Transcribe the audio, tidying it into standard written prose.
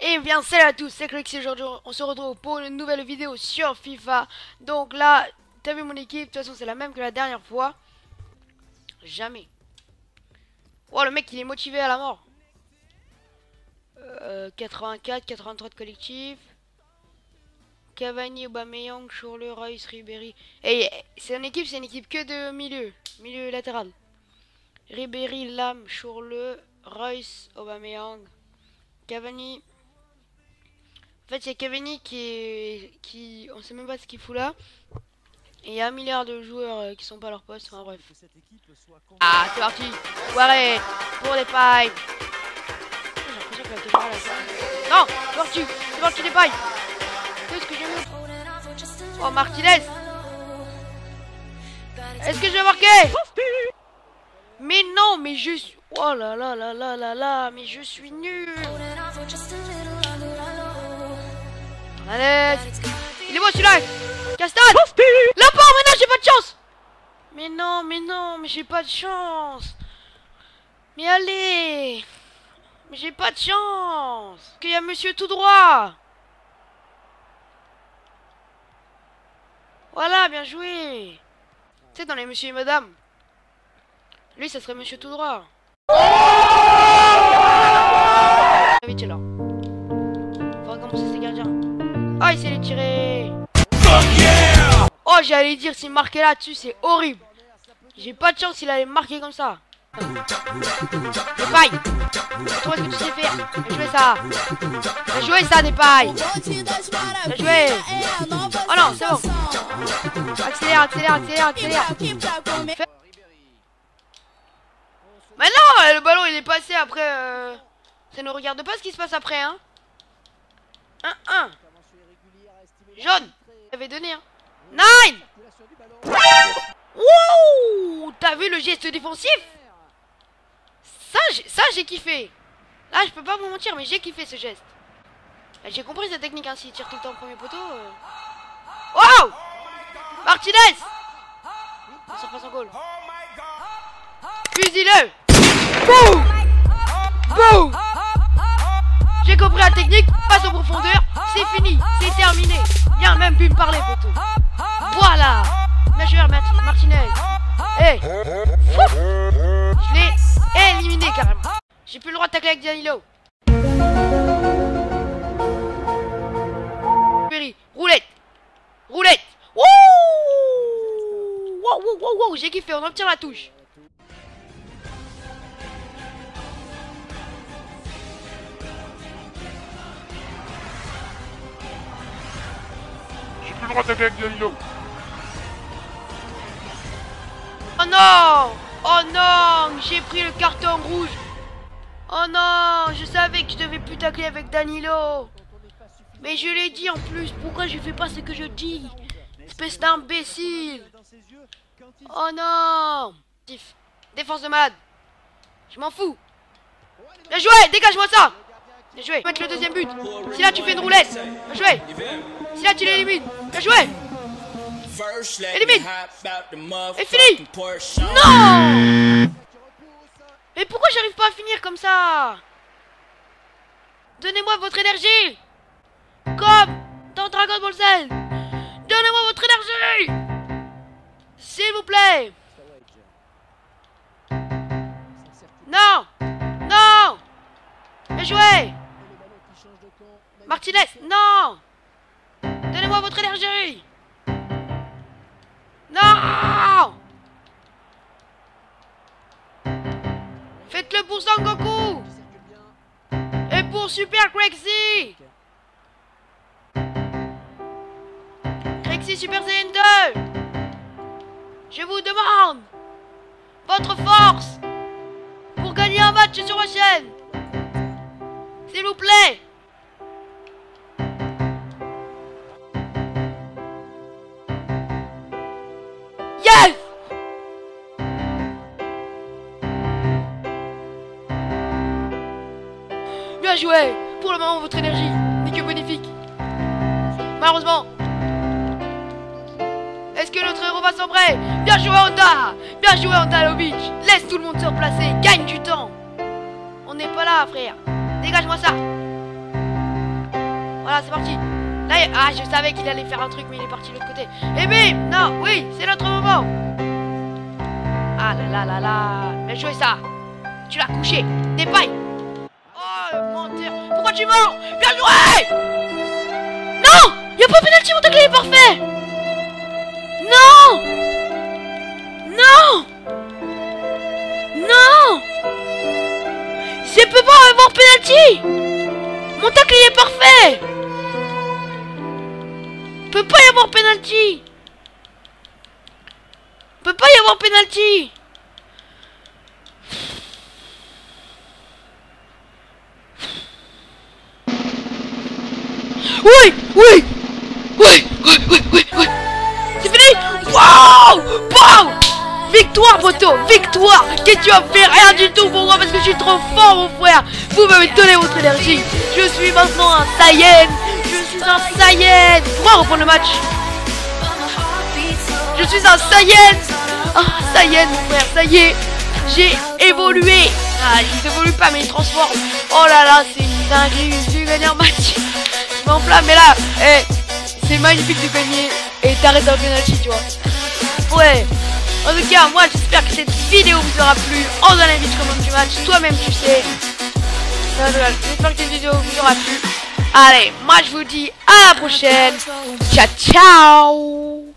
Et bien salut à tous, c'est Crix et aujourd'hui on se retrouve pour une nouvelle vidéo sur FIFA. Donc là, t'as vu mon équipe, de toute façon c'est la même que la dernière fois. Jamais. Oh le mec il est motivé à la mort. 84, 83 de collectif. Cavani, Aubameyang, Chourleux, Royce, Ribéry. Et c'est une équipe, que de milieu latéral. Ribéry, Lame, Chourleux, Royce, Aubameyang, Cavani. En fait, il y a Cavani qui on sait même pas ce qu'il fout là. Et il y a un milliard de joueurs qui sont pas à leur poste. Enfin bref. Ah, c'est parti. Waré pour Depay. J'ai l'impression que la caméra là. Non, c'est parti Depay. Qu'est-ce que j'ai mis? Oh, Martinez. Est-ce que je vais marquer? Mais non, mais je suis... Oh là là là là là là, mais je suis nul. Allez, il est beau celui-là. Castagne. Là pas, mais non, j'ai pas de chance. Mais non, mais j'ai pas de chance. Mais allez. Mais j'ai pas de chance. Qu'il y a monsieur tout droit. Voilà, bien joué. Tu sais, dans les monsieur et madame. Lui, ça serait monsieur tout droit. Vite, là. Faut commencer ses gardiens. Ah, il s'est les tirer. Oh, j'allais dire, s'il marquait là-dessus, c'est horrible. J'ai pas de chance, il allait marquer comme ça. Depay. Toi, est-ce que tu sais faire? Bien joué, ça. Bien joué, ça, Depay. Bien joué. Oh non, c'est bon. Accélère, accélère. Mais non, le ballon il est passé après. Ça ne regarde pas ce qui se passe après, hein. 1-1. Jaune. J'avais donné, hein. 9. Wouh. T'as vu le geste défensif? Ça j'ai kiffé. Là, je peux pas vous mentir, mais j'ai kiffé ce geste. J'ai compris cette technique, hein. S'il tire tout le temps au premier poteau. Wow. Martinez. On se repasse en goal. Fusile. Boum. Boum. J'ai compris la technique, passe en profondeur, c'est fini, c'est terminé. Bien, même pu me parler, poteau. Voilà. Bien joué, Martinez. Hey. Je l'ai éliminé carrément. J'ai plus le droit de tacler avec Danilo. Roulette. Wouh. Wow, j'ai kiffé, on en tire la touche. J'ai plus le droit d'attaquer avec Danilo. Oh non. J'ai pris le carton rouge. Oh non. Je savais que je devais plus tacler avec Danilo. Mais je l'ai dit en plus. Pourquoi je fais pas ce que je dis? Espèce d'imbécile. Oh non. Défense de malade. Je m'en fous. Bien joué. Dégage-moi ça. Bien joué. Mettre le deuxième but. Si là tu fais une roulette. Bien joué. Si là tu l'élimines. Bien joué. Élimine. Et fini. Non. Mais pourquoi j'arrive pas à finir comme ça? Donnez-moi votre énergie. Comme dans Dragon Ball Z. Donnez-moi votre énergie. S'il vous plaît. Non. Non. Bien joué. Martinez. Non. Donnez-moi votre énergie. Non. Faites-le pour Son Goku. Et pour Super Crexy. Crexy Super Saiyan 2. Je vous demande votre force pour gagner un match sur ma chaîne. S'il vous plaît. Bien joué. Pour le moment, votre énergie n'est que bénéfique. Malheureusement. Est-ce que notre héros va sombrer? Bien joué, Honda. Bien joué, Honda Lobby. Laisse tout le monde se replacer. Gagne du temps. On n'est pas là, frère. Dégage-moi ça. Voilà, c'est parti. Là, ah, je savais qu'il allait faire un truc, mais il est parti de l'autre côté. Et bim. Non, oui, c'est notre moment. Ah là là là là. Bien joué, ça. Tu l'as couché. Depay. Oh, menteur. Pourquoi tu mens? Bien joué. Non, il n'y a pas pénalty, mon tacle est parfait. Non. Non. Non. Je peux pas avoir pénalty. Mon tacle il est parfait. Peut pas y avoir pénalty. Peut pas y avoir pénalty. Oui, oui, oui, oui, oui, oui, oui. C'est fini. Waouh, waouh. Victoire, poteau, victoire. Qu'est-ce que tu as fait? Rien du tout pour moi parce que je suis trop fort, mon frère. Vous m'avez donné votre énergie. Je suis maintenant un Saiyan. Je suis un Saiyan. Pourquoi reprendre le match? Je suis un Saiyan. Ah, Saiyan, mon frère, ça y est. J'ai évolué. Ah, il évolue pas, mais il transforme. Oh là là, c'est une dinguerie. J'ai gagné un match. Je m'enflamme, mais là, hey, c'est magnifique de gagner. Et t'arrêtes un penalty, tu vois. Ouais. En tout cas, moi j'espère que cette vidéo vous aura plu. On donne la vidéo comme du match, toi-même tu sais. J'espère que cette vidéo vous aura plu. Allez, moi je vous dis à la prochaine. Ciao, ciao.